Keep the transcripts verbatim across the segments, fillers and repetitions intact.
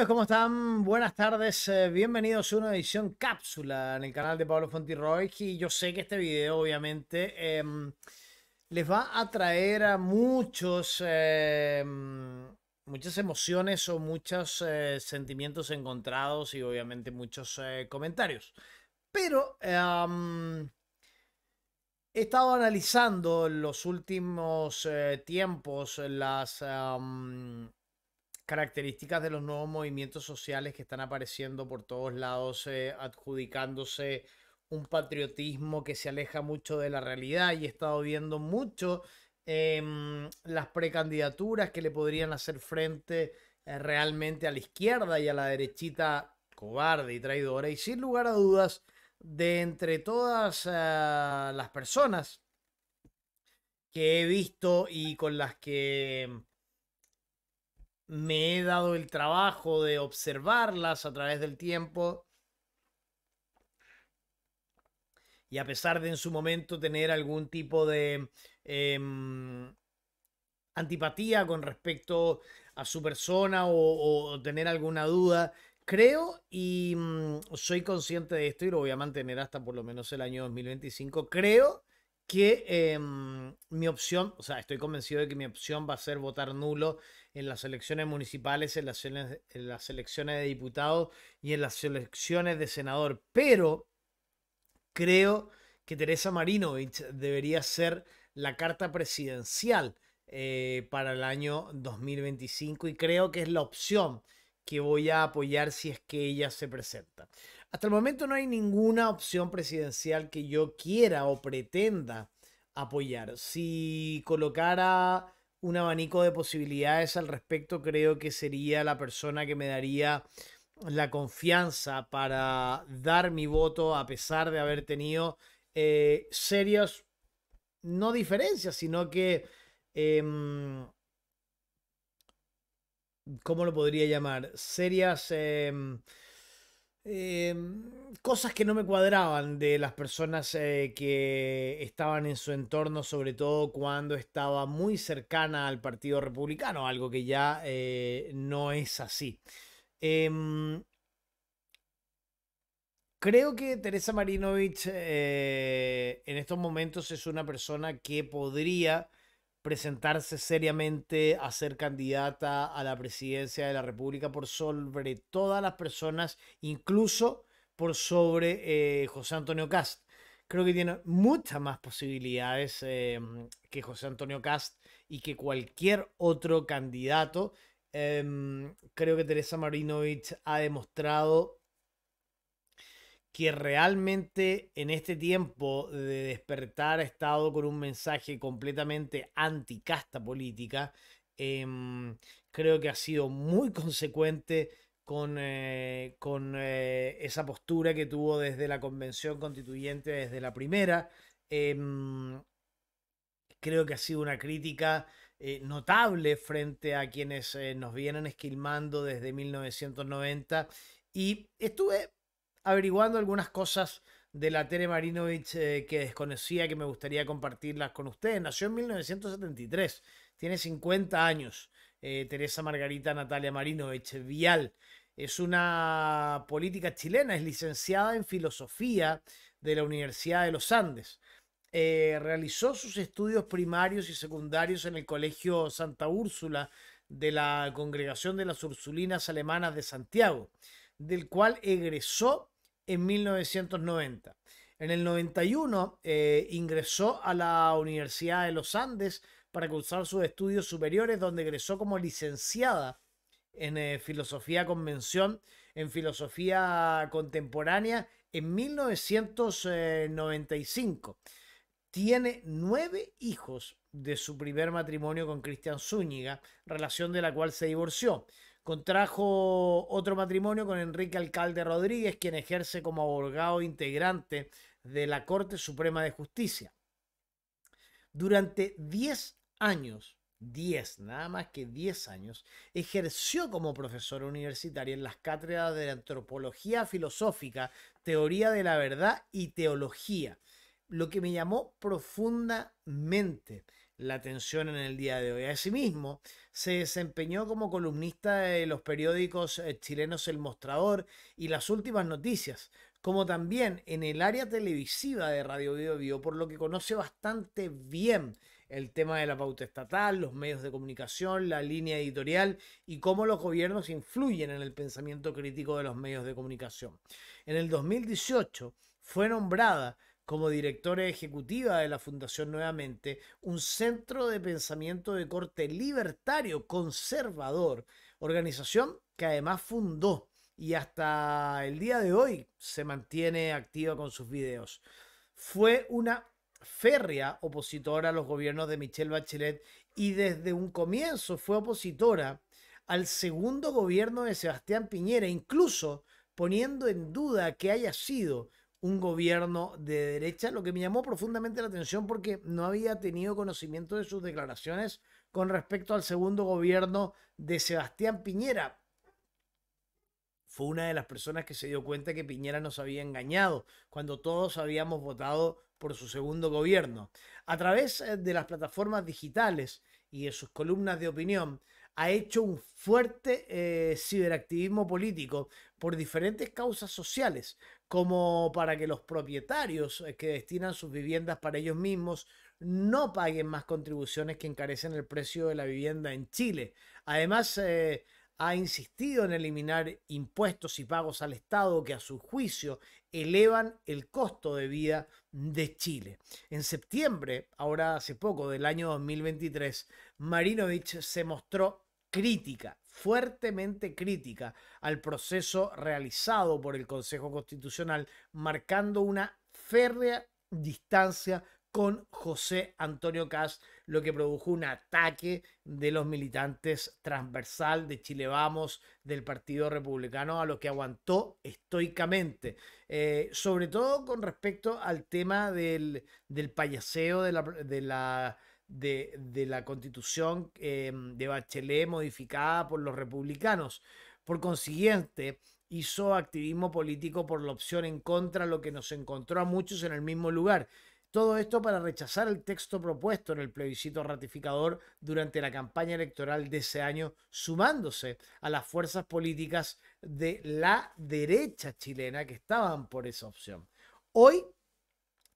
amigos, ¿cómo están? Buenas tardes, eh, bienvenidos a una edición cápsula en el canal de Pablo Fontirroig. Y yo sé que este video obviamente eh, les va a traer a muchos, eh, muchas emociones o muchos eh, sentimientos encontrados y obviamente muchos eh, comentarios. Pero eh, he estado analizando en los últimos eh, tiempos las... Um, características de los nuevos movimientos sociales que están apareciendo por todos lados, eh, adjudicándose un patriotismo que se aleja mucho de la realidad, y he estado viendo mucho eh, las precandidaturas que le podrían hacer frente eh, realmente a la izquierda y a la derechita cobarde y traidora, y sin lugar a dudas, de entre todas eh, las personas que he visto y con las que me he dado el trabajo de observarlas a través del tiempo, y a pesar de en su momento tener algún tipo de eh, antipatía con respecto a su persona o, o tener alguna duda, creo y mm, soy consciente de esto y lo voy a mantener hasta por lo menos el año dos mil veinticinco, creo que eh, mi opción, o sea, estoy convencido de que mi opción va a ser votar nulo en las elecciones municipales, en las, en las elecciones de diputados y en las elecciones de senador. Pero creo que Teresa Marinovic debería ser la carta presidencial eh, para el año dos mil veinticinco, y creo que es la opción que voy a apoyar si es que ella se presenta. Hasta el momento no hay ninguna opción presidencial que yo quiera o pretenda apoyar. Si colocara un abanico de posibilidades al respecto, creo que sería la persona que me daría la confianza para dar mi voto, a pesar de haber tenido eh, serias, no diferencias, sino que... Eh, ¿Cómo lo podría llamar? Serias eh, eh, cosas que no me cuadraban de las personas eh, que estaban en su entorno, sobre todo cuando estaba muy cercana al Partido Republicano, algo que ya eh, no es así. Eh, creo que Teresa Marinovic eh, en estos momentos es una persona que podría presentarse seriamente a ser candidata a la presidencia de la República, por sobre todas las personas, incluso por sobre eh, José Antonio Kast. Creo que tiene muchas más posibilidades eh, que José Antonio Kast y que cualquier otro candidato. Eh, creo que Teresa Marinovic ha demostrado que realmente en este tiempo de despertar ha estado con un mensaje completamente anticasta política. Eh, creo que ha sido muy consecuente con, eh, con eh, esa postura que tuvo desde la Convención Constituyente, desde la primera. Eh, creo que ha sido una crítica eh, notable frente a quienes eh, nos vienen esquilmando desde mil novecientos noventa. Y estuve averiguando algunas cosas de la Tere Marinovic eh, que desconocía, que me gustaría compartirlas con ustedes. Nació en mil novecientos setenta y tres, tiene cincuenta años. Eh, Teresa Margarita Natalia Marinovic Vial es una política chilena, es licenciada en filosofía de la Universidad de los Andes. Eh, realizó sus estudios primarios y secundarios en el Colegio Santa Úrsula de la Congregación de las Ursulinas Alemanas de Santiago, del cual egresó en mil novecientos noventa. En el noventa y uno eh, ingresó a la Universidad de los Andes para cursar sus estudios superiores, donde egresó como licenciada en eh, filosofía con mención en filosofía contemporánea en mil novecientos noventa y cinco. Tiene nueve hijos de su primer matrimonio con Cristian Zúñiga, relación de la cual se divorció. Contrajo otro matrimonio con Enrique Alcalde Rodríguez, quien ejerce como abogado integrante de la Corte Suprema de Justicia. Durante diez años, diez, nada más que diez años, ejerció como profesora universitaria en las cátedras de Antropología Filosófica, Teoría de la Verdad y Teología, lo que me llamó profundamente la atención en el día de hoy. Asimismo, se desempeñó como columnista de los periódicos chilenos El Mostrador y Las Últimas Noticias, como también en el área televisiva de Radio Biobío, por lo que conoce bastante bien el tema de la pauta estatal, los medios de comunicación, la línea editorial y cómo los gobiernos influyen en el pensamiento crítico de los medios de comunicación. En el dos mil dieciocho fue nombrada como directora ejecutiva de la Fundación Nuevamente, un centro de pensamiento de corte libertario conservador, organización que además fundó y hasta el día de hoy se mantiene activa con sus videos. Fue una férrea opositora a los gobiernos de Michelle Bachelet y desde un comienzo fue opositora al segundo gobierno de Sebastián Piñera, incluso poniendo en duda que haya sido un gobierno de derecha, lo que me llamó profundamente la atención porque no había tenido conocimiento de sus declaraciones con respecto al segundo gobierno de Sebastián Piñera. Fue una de las personas que se dio cuenta que Piñera nos había engañado cuando todos habíamos votado por su segundo gobierno. A través de las plataformas digitales y de sus columnas de opinión, ha hecho un fuerte eh, ciberactivismo político por diferentes causas sociales, como para que los propietarios que destinan sus viviendas para ellos mismos no paguen más contribuciones que encarecen el precio de la vivienda en Chile. Además, eh, ha insistido en eliminar impuestos y pagos al Estado que a su juicio elevan el costo de vida de Chile. En septiembre, ahora hace poco, del año dos mil veintitrés, Marinovic se mostró crítica, fuertemente crítica al proceso realizado por el Consejo Constitucional, marcando una férrea distancia con José Antonio Kast, lo que produjo un ataque de los militantes transversal de Chile Vamos, del Partido Republicano, a lo que aguantó estoicamente, eh, sobre todo con respecto al tema del, del payaseo de la, de la, de, de la constitución eh, de Bachelet modificada por los republicanos. Por consiguiente, hizo activismo político por la opción en contra, lo que nos encontró a muchos en el mismo lugar. Todo esto para rechazar el texto propuesto en el plebiscito ratificador durante la campaña electoral de ese año, sumándose a las fuerzas políticas de la derecha chilena que estaban por esa opción. Hoy,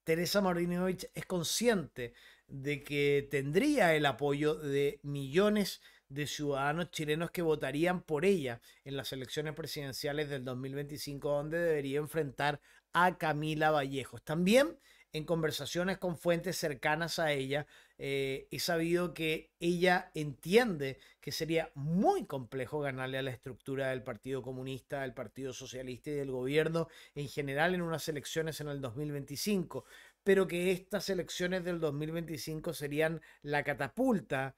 Teresa Margarita es consciente de que tendría el apoyo de millones de ciudadanos chilenos que votarían por ella en las elecciones presidenciales del dos mil veinticinco, donde debería enfrentar a Camila Vallejos. También, en conversaciones con fuentes cercanas a ella, eh, he sabido que ella entiende que sería muy complejo ganarle a la estructura del Partido Comunista, del Partido Socialista y del gobierno en general en unas elecciones en el dos mil veinticinco, pero que estas elecciones del dos mil veinticinco serían la catapulta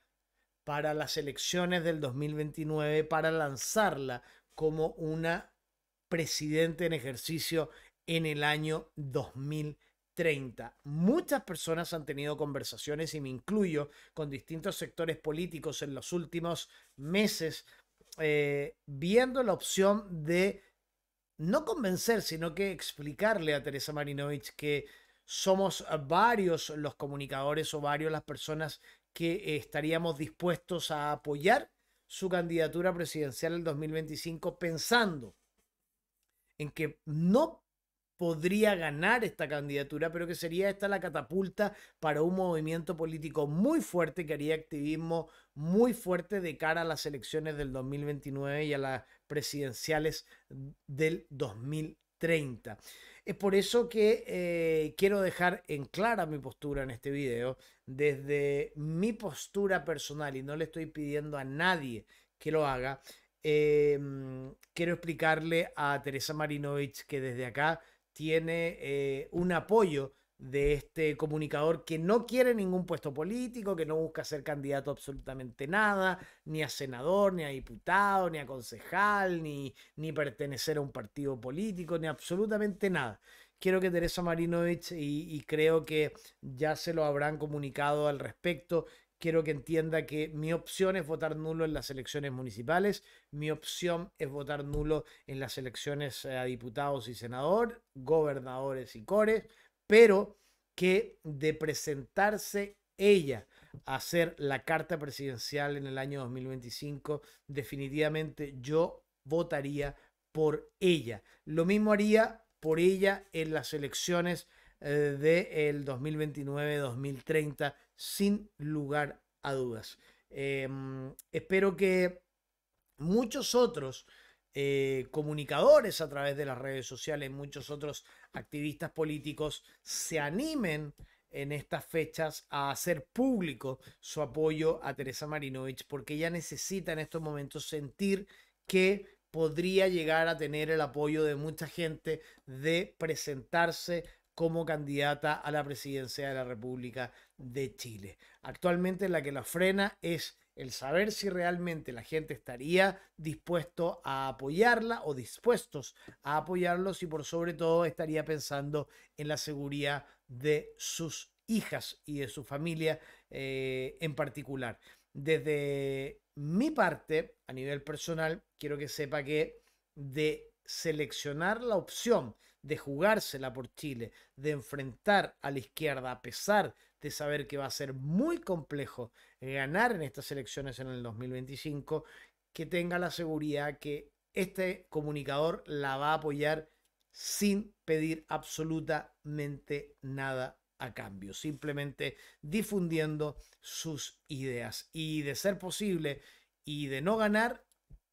para las elecciones del dos mil veintinueve, para lanzarla como una presidente en ejercicio en el año dos mil treinta. Muchas personas han tenido conversaciones, y me incluyo, con distintos sectores políticos en los últimos meses, eh, viendo la opción de no convencer, sino que explicarle a Teresa Margarita que somos varios los comunicadores o varios las personas que estaríamos dispuestos a apoyar su candidatura presidencial en dos mil veinticinco, pensando en que no podría ganar esta candidatura, pero que sería esta la catapulta para un movimiento político muy fuerte que haría activismo muy fuerte de cara a las elecciones del dos mil veintinueve y a las presidenciales del dos mil treinta. Es por eso que eh, quiero dejar en clara mi postura en este video, desde mi postura personal, y no le estoy pidiendo a nadie que lo haga. Eh, quiero explicarle a Teresa Margarita que desde acá tiene eh, un apoyo de este comunicador que no quiere ningún puesto político, que no busca ser candidato a absolutamente nada, ni a senador, ni a diputado, ni a concejal, ni, ni pertenecer a un partido político, ni absolutamente nada. Quiero que Teresa Margarita, y, y creo que ya se lo habrán comunicado al respecto, quiero que entienda que mi opción es votar nulo en las elecciones municipales, mi opción es votar nulo en las elecciones a diputados y senador, gobernadores y cores, pero que de presentarse ella a hacer la carta presidencial en el año dos mil veinticinco, definitivamente yo votaría por ella. Lo mismo haría por ella en las elecciones del dos mil veintinueve dos mil treinta, sin lugar a dudas. Eh, espero que muchos otros eh, comunicadores a través de las redes sociales, muchos otros activistas políticos se animen en estas fechas a hacer público su apoyo a Teresa Marinovic, porque ella necesita en estos momentos sentir que podría llegar a tener el apoyo de mucha gente, de presentarse como candidata a la presidencia de la República de Chile. Actualmente la que la frena es el saber si realmente la gente estaría dispuesto a apoyarla o dispuestos a apoyarlos, y por sobre todo estaría pensando en la seguridad de sus hijas y de su familia eh, en particular. Desde mi parte, a nivel personal, quiero que sepa que de seleccionar la opción de jugársela por Chile, de enfrentar a la izquierda, a pesar de saber que va a ser muy complejo ganar en estas elecciones en el dos mil veinticinco, que tenga la seguridad que este comunicador la va a apoyar sin pedir absolutamente nada a cambio, simplemente difundiendo sus ideas. Y de ser posible y de no ganar,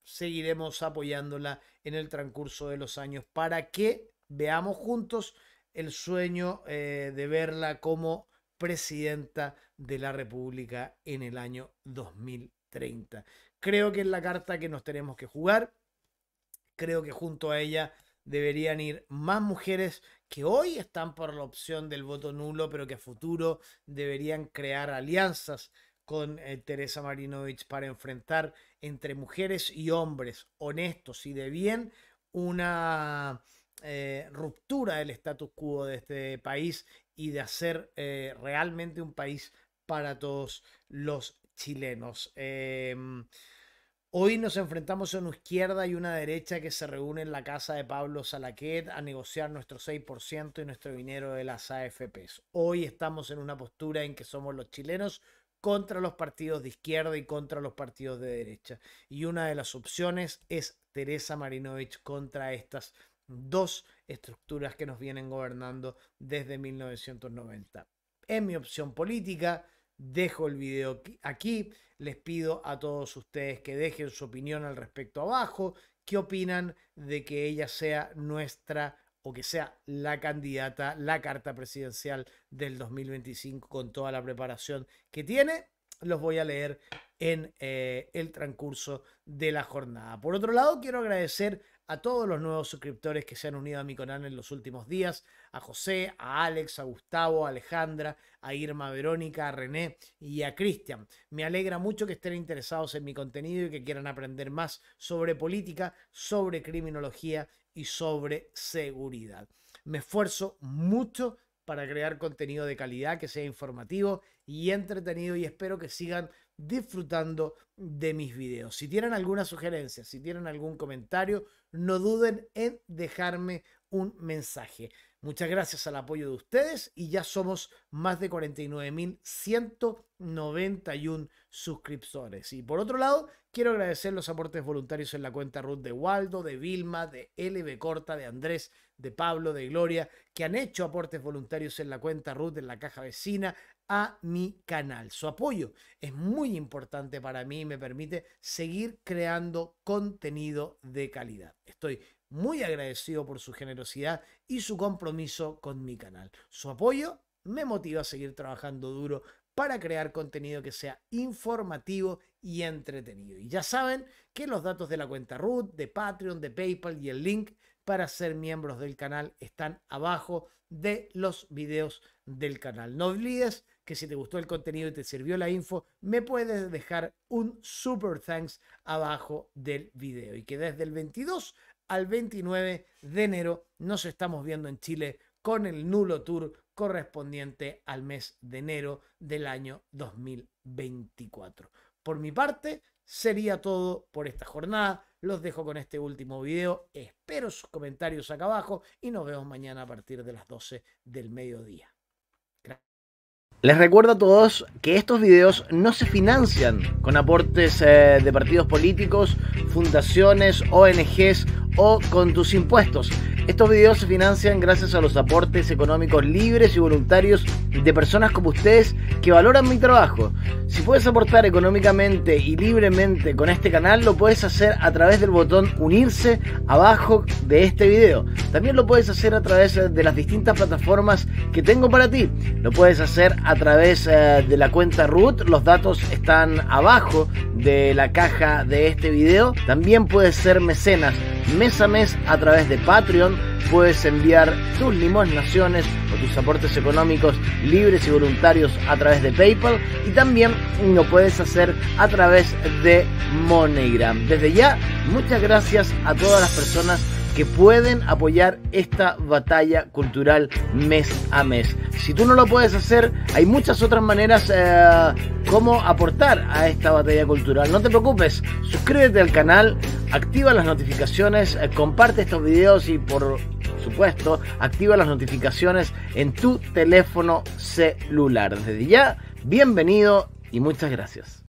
seguiremos apoyándola en el transcurso de los años para que veamos juntos el sueño eh, de verla como presidenta de la República en el año dos mil treinta. Creo que es la carta que nos tenemos que jugar. Creo que junto a ella deberían ir más mujeres que hoy están por la opción del voto nulo, pero que a futuro deberían crear alianzas con eh, Teresa Marinovic para enfrentar entre mujeres y hombres honestos y de bien una Eh, ruptura del status quo de este país y de hacer eh, realmente un país para todos los chilenos. Eh, hoy nos enfrentamos a una izquierda y una derecha que se reúne en la casa de Pablo Salaquet a negociar nuestro seis por ciento y nuestro dinero de las A F Pes. Hoy estamos en una postura en que somos los chilenos contra los partidos de izquierda y contra los partidos de derecha. Y una de las opciones es Teresa Marinovic contra estas dos estructuras que nos vienen gobernando desde mil novecientos noventa. Es mi opción política. Dejo el video aquí. Les pido a todos ustedes que dejen su opinión al respecto abajo. ¿Qué opinan de que ella sea nuestra o que sea la candidata, la carta presidencial del dos mil veinticinco con toda la preparación que tiene? Los voy a leer en eh, el transcurso de la jornada. Por otro lado, quiero agradecer a todos los nuevos suscriptores que se han unido a mi canal en los últimos días, a José, a Alex, a Gustavo, a Alejandra, a Irma, a Verónica, a René y a Cristian. Me alegra mucho que estén interesados en mi contenido y que quieran aprender más sobre política, sobre criminología y sobre seguridad. Me esfuerzo mucho para crear contenido de calidad que sea informativo y entretenido, y espero que sigan disfrutando de mis videos. Si tienen alguna sugerencia, si tienen algún comentario, no duden en dejarme un mensaje. Muchas gracias al apoyo de ustedes y ya somos más de cuarenta y nueve mil ciento noventa y uno suscriptores. Y por otro lado, quiero agradecer los aportes voluntarios en la cuenta Ruth de Waldo, de Vilma, de L B Corta, de Andrés, de Pablo, de Gloria, que han hecho aportes voluntarios en la cuenta Ruth en la caja vecina a mi canal. Su apoyo es muy importante para mí y me permite seguir creando contenido de calidad. Estoy muy agradecido por su generosidad y su compromiso con mi canal. Su apoyo me motiva a seguir trabajando duro para crear contenido que sea informativo y entretenido. Y ya saben que los datos de la cuenta Ruth, de Patreon, de PayPal y el link para ser miembros del canal están abajo de los videos del canal. No olvides que si te gustó el contenido y te sirvió la info, me puedes dejar un super thanks abajo del video. Y que desde el veintidós al veintinueve de enero nos estamos viendo en Chile con el nulo tour correspondiente al mes de enero del año dos mil veinticuatro. Por mi parte, sería todo por esta jornada. Los dejo con este último video. Espero sus comentarios acá abajo y nos vemos mañana a partir de las doce del mediodía. Les recuerdo a todos que estos videos no se financian con aportes eh, de partidos políticos, fundaciones, O N Ges o con tus impuestos. Estos videos se financian gracias a los aportes económicos libres y voluntarios de personas como ustedes que valoran mi trabajo. Si puedes aportar económicamente y libremente con este canal, lo puedes hacer a través del botón unirse abajo de este video. También lo puedes hacer a través de las distintas plataformas que tengo para ti. Lo puedes hacer a través de la cuenta root, los datos están abajo de la caja de este video. También puedes ser mecenas mes a mes a través de Patreon. Puedes enviar tus limosnaciones o tus aportes económicos libres y voluntarios a través de PayPal, y también lo puedes hacer a través de MoneyGram. Desde ya, muchas gracias a todas las personas que pueden apoyar esta batalla cultural mes a mes. Si tú no lo puedes hacer, hay muchas otras maneras eh, como aportar a esta batalla cultural. No te preocupes, suscríbete al canal, activa las notificaciones, eh, comparte estos videos y por supuesto, activa las notificaciones en tu teléfono celular. Desde ya, bienvenido y muchas gracias.